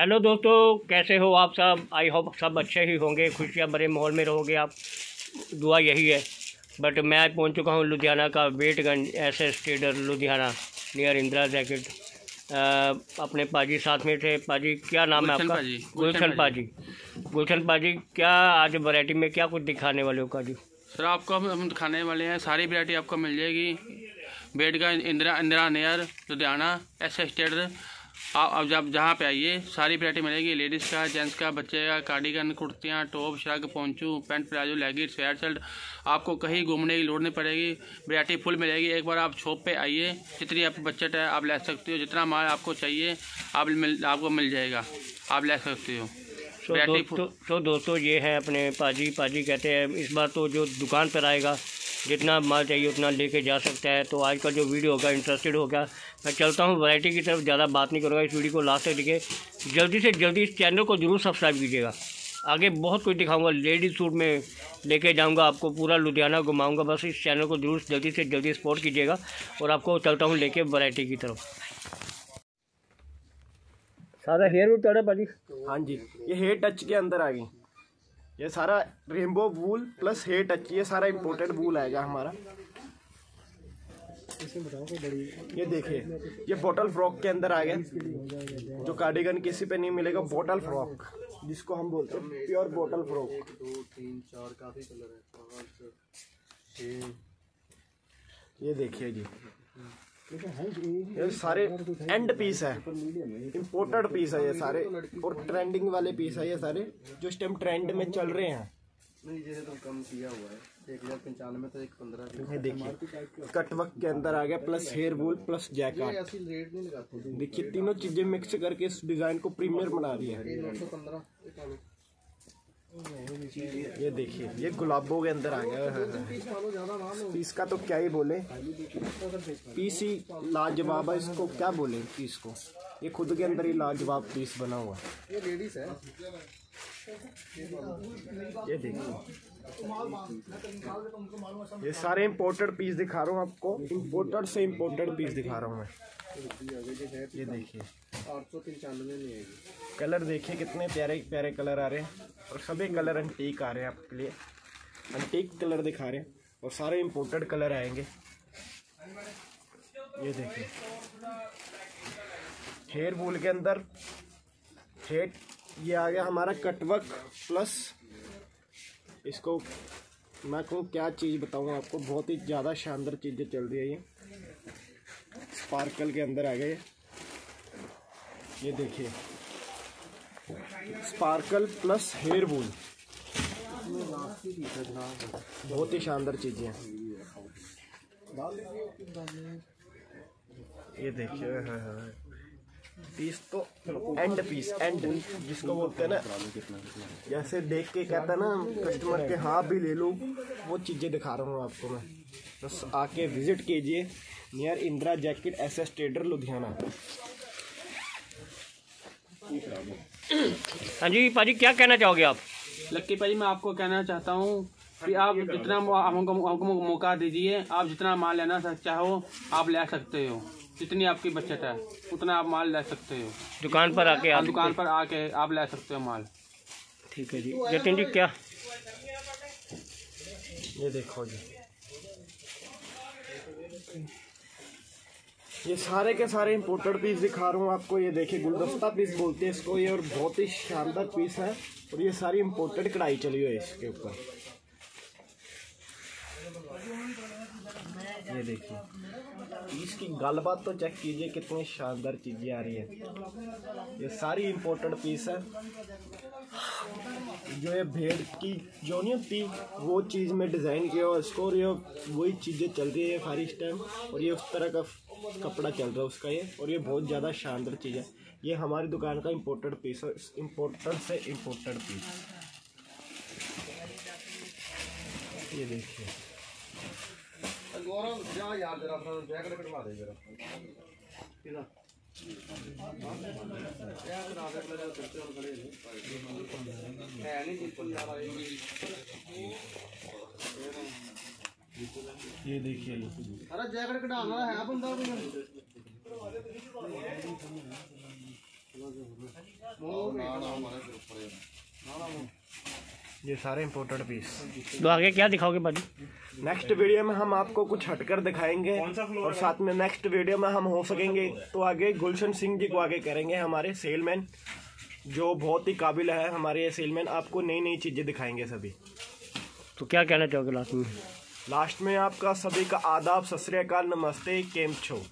Hello दोस्तों, कैसे हो आप सब। आई होप सब अच्छे ही होंगे, खुशियाँ भरे माहौल में रहोगे आप, दुआ यही है। बट मैं पहुंच चुका हूं लुधियाना का वेटगंज SS trader Ludhiana near Indira jacket. अपने पाजी साथ में थे। पाजी क्या नाम है आपका? गुलशन पाजी। गुलशन पाजी, क्या आज वैरायटी में क्या कुछ दिखाने वाले हो काजी? सर आपको हम दिखाने वाले हैं, सारी वैरायटी आपको मिल जाएगी। वेटगंज Indira near Ludhiana SS trader. आप जहाँ पे आइए, सारी वैरायटी मिलेगी। लेडीज़ का, जेंट्स का, बच्चे का, कार्डिगन, कुर्तियाँ, top, shrug, poncho, pant, palazzo, leggings, sweatshirt. आपको कहीं घूमने की लोड़ नहीं पड़ेगी, वैरायटी फुल मिलेगी। एक बार आप शॉप पे आइए, जितनी आप बजट है आप ले सकते हो, जितना माल आपको चाहिए आपको मिल जाएगा, आप ले सकते हो। दोस्तों ये है अपने पाजी कहते हैं इस बार तो जो दुकान पर आएगा जितना माल चाहिए उतना लेके जा सकता है। तो आज का जो वीडियो होगा इंटरेस्टेड होगा। मैं चलता हूँ वैरायटी की तरफ, ज़्यादा बात नहीं करूँगा। इस वीडियो को लास्ट तक देखिए, जल्दी से जल्दी इस चैनल को ज़रूर सब्सक्राइब कीजिएगा। आगे बहुत कुछ दिखाऊंगा, लेडीज सूट में लेके जाऊंगा, आपको पूरा लुधियाना घुमाऊंगा। बस इस चैनल को ज़रूर जल्दी से जल्दी सपोर्ट कीजिएगा। और आपको चलता हूँ लेके वैरायटी की तरफ। सारा हेयर वूल चढ़ा भाजी? हाँ जी, ये हेयर टच के अंदर आ गई। ये सारा rainbow wool plus hair touch, ये सारा इम्पोर्टेड वूल आएगा हमारा। ये देखिए, ये बॉटल फ्रॉक के अंदर आ गया, जो कार्डिगन किसी पे नहीं मिलेगा। बॉटल फ्रॉक जिसको हम बोलते हैं, प्योर बॉटल फ्रॉक। 1 2 3 4 काफी कलर है। ये देखिए जी, ये सारे एंड पीस है, इम्पोर्टेड पीस है ये सारे, और ट्रेंडिंग वाले पीस है ये सारे, जो इस टाइम ट्रेंड में चल रहे हैं। तो कम किया हुआ है 1095 तो 115। देखिए कटवक के अंदर आ गया, plus hair wool plus jacket. देखिए तीनों चीजें मिक्स करके इस डिजाइन को प्रीमियर बना दिया है। ये देखिए, ये गुलाबों के अंदर आ गया। पीस का तो क्या ही बोले, पीस ही लाजवाब है, इसको क्या बोले पीस को। ये खुद के अंदर ही लाजवाब पीस बना हुआ है। ये लेडीज है। ये देखिए, ये सारे इम्पोर्टेड पीस दिखा रहा हूँ आपको, इम्पोर्टेड से इम्पोर्टेड पीस दिखा रहा हूँ मैं। ये देखिए 895 में आएगी। कलर देखिए कितने प्यारे प्यारे कलर आ रहे हैं, और सभी कलर एंटीक आ रहे हैं आपके लिए। एंटीक कलर दिखा रहे हैं और सारे इम्पोर्टेड कलर आएंगे। ये देखिए हेयर वूल के अंदर हेड, ये आ गया हमारा कटवर्क प्लस। इसको मैं को क्या चीज़ बताऊँगा आपको, बहुत ही ज़्यादा शानदार चीज़ें चल रही है। ये स्पार्कल के अंदर आ गए। ये देखिए स्पार्कल प्लस हेयर वूल, बहुत ही शानदार चीज़ें हैं। ये देखिए पीस तो एंड पीस, एंड जिसको बोलते हैं ना, जैसे देख के कहता है ना कस्टमर के हाँ भी ले लो, वो चीज़ें दिखा रहा हूँ आपको मैं। बस आके विजिट कीजिए near Indira jacket SS trader Ludhiana. हाँ जी पाजी, क्या कहना चाहोगे आप? लक्की पाजी, मैं आपको कहना चाहता हूँ कि आप जितना हमको मौका दीजिए, आप जितना माल लेना चाहो आप ले सकते हो, जितनी आपकी बचत है उतना आप माल ले सकते हो। दुकान पर आके आप ले सकते हो माल। ठीक है जी जतिन जी, क्या ये देखो जी, ये सारे के सारे इम्पोर्टेड पीस दिखा रहा हूँ आपको। ये देखिए गुलदस्ता पीस बोलते हैं इसको, ये और बहुत ही शानदार पीस है। और ये सारी इम्पोर्टेड कढ़ाई चली हुई है इसके ऊपर। ये देखिए इसकी गलबात तो चेक कीजिए, कितनी शानदार चीज़ें आ रही है। ये सारी इम्पोर्टेड पीस है, जो ये भेड़ की जो नहीं होती वो चीज़ में डिज़ाइन किया हुआ इसको, और ये वही चीज़ें चल रही है हर इस टाइम। और ये उस तरह का कपड़ा चल रहा है उसका ये, और ये बहुत ज़्यादा शानदार चीज़ है। ये हमारी दुकान का इम्पोर्टेड पीस है, इम्पोर्टेड से इम्पोर्टेड पीस। ये देखिए अरे जैकेट कटाना है बंदा कोई ये सारे इम्पोर्टेड पीस। तो आगे क्या दिखाओगे भाजी? नेक्स्ट वीडियो में हम आपको कुछ हटकर दिखाएंगे और साथ में नेक्स्ट वीडियो में हम हो सकेंगे तो आगे गुलशन सिंह जी को आगे करेंगे, हमारे सेलमैन जो बहुत ही काबिल है, हमारे ये सेलमैन आपको नई नई चीज़ें दिखाएंगे सभी। तो क्या कहना चाहोगे लास्ट में? लास्ट में आपका सभी का आदाब, सत श्री अकाल, नमस्ते, केम छो।